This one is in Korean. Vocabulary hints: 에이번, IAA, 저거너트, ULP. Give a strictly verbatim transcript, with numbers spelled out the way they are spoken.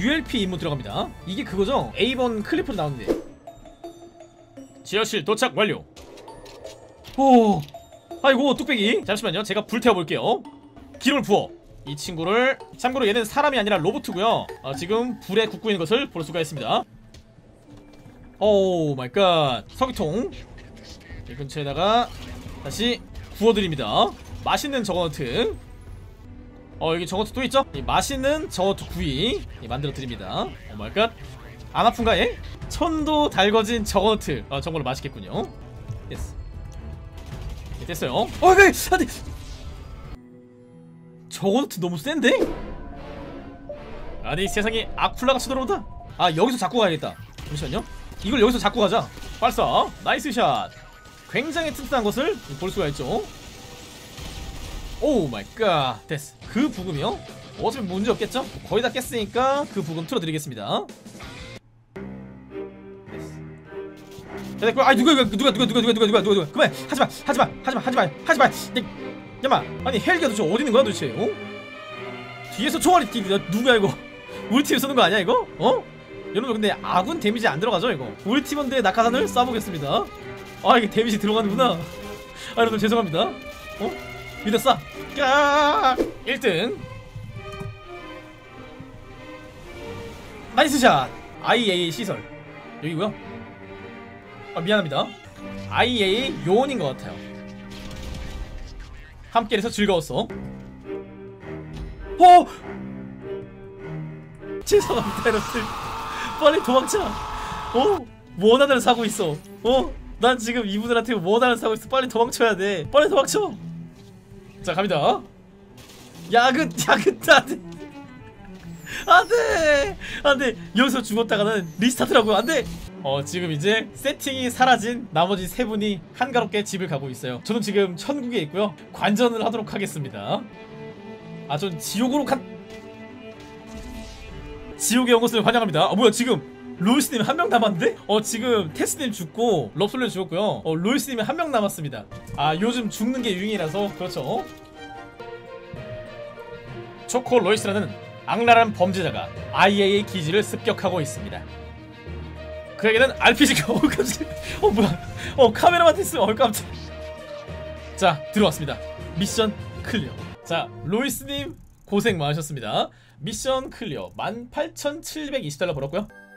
유엘피 임무 들어갑니다. 이게 그거죠? 에이번 클리프로 나오는데. 지하실 도착 완료. 오, 아이고 뚝배기. 잠시만요, 제가 불태워볼게요. 기름을 부어. 이 친구를, 참고로 얘는 사람이 아니라 로봇이고요. 아, 지금 불에 굽고 있는 것을 볼 수가 있습니다. 오 마이 갓. 석유통 이 근처에다가 다시 구워드립니다. 맛있는 저거너트. 어, 여기 저거너트 또 있죠? 이 맛있는 저거너트 구이 만들어드립니다. 오 마이 갓. 안 아픈가 얘? 천도 달궈진 저거너트. 아, 정말로 맛있겠군요. 됐어. 예, 됐어요. 어, 왜? 안돼. 저거너트 너무 센데? 아니, 세상에 아쿨라가 쳐들어온다. 아, 여기서 잡고 가야겠다. 잠시만요, 이걸 여기서 잡고 가자. 발사. 나이스 샷. 굉장히 튼튼한 것을 볼 수가 있죠. 오 마이 갓. 됐어. 그 부금이요? 어차피 문제 없겠죠? 거의 다 깼으니까 그 부금 틀어드리겠습니다. 됐어. 아, 누가 누가 누가 누가 누가 누가 누가 누가 그만. 하지마 하지마 하지마 하지마 하지마 야마. 아니, 헬기가 도대체 어디 있는 거야 도대체? 어? 뒤에서 총알이 뛰는데 누구야 이거? 우리 팀 쏘는 거 아니야 이거? 어? 여러분, 근데 아군 데미지 안 들어가죠 이거? 우리 팀원들의 낙하산을 쏴보겠습니다. 아, 이게 데미지 들어가는구나. 아, 여러분 죄송합니다. 어? 여기다 쏴. 까 일 등. 나이스 샷. 아이에이 시설 여기고요. 아, 미안합니다. 아이에이 요원인 것 같아요. 함께 해서 즐거웠어. 오! 죄송합니다 여러분. 빨리 도망쳐. 어? 원한을 사고 있어. 어? 난 지금 이분들한테 원한을 사고 있어. 빨리 도망쳐야 돼. 빨리 도망쳐. 자, 갑니다. 야근, 야근, 안 돼. 안 돼. 안 돼. 여기서 죽었다가는 리스타트라고요. 안 돼. 어, 지금 이제 세팅이 사라진 나머지 세 분이 한가롭게 집을 가고 있어요. 저는 지금 천국에 있고요. 관전을 하도록 하겠습니다. 아, 전 지옥으로 간... 지옥의 온 것을 환영합니다. 아, 뭐야 지금. 로이스님 한 명 남았는데? 어, 지금 테스님 죽고 럽솔레 죽었고요. 어, 로이스님이 한 명 남았습니다. 아, 요즘 죽는 게 유행이라서 그렇죠. 초코 로이스라는 악랄한 범죄자가 아이에이 기지를 습격하고 있습니다. 그에게는 알피지가 어, 깜짝. 어, 뭐야? 어, 카메라만 테스면 어, 깜짝. 자, 들어왔습니다. 미션 클리어. 자, 로이스님 고생 많으셨습니다. 미션 클리어 만 팔천칠백이십 달러 벌었고요.